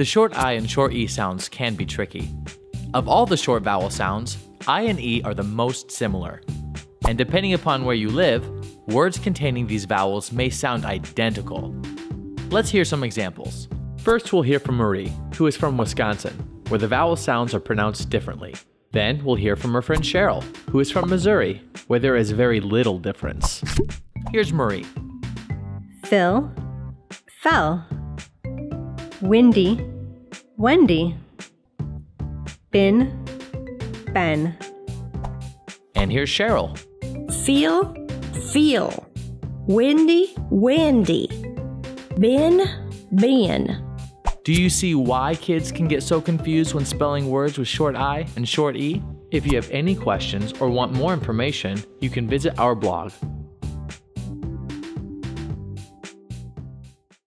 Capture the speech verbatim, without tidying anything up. The short I and short E sounds can be tricky. Of all the short vowel sounds, I and E are the most similar. And depending upon where you live, words containing these vowels may sound identical. Let's hear some examples. First, we'll hear from Marie, who is from Wisconsin, where the vowel sounds are pronounced differently. Then we'll hear from her friend Cheryl, who is from Missouri, where there is very little difference. Here's Marie. Phil, fell. Windy, Wendy. Bin, ben. And here's Cheryl. Feel, feel. Windy, windy. Bin, bin. Do you see why kids can get so confused when spelling words with short I and short E? If you have any questions or want more information, you can visit our blog.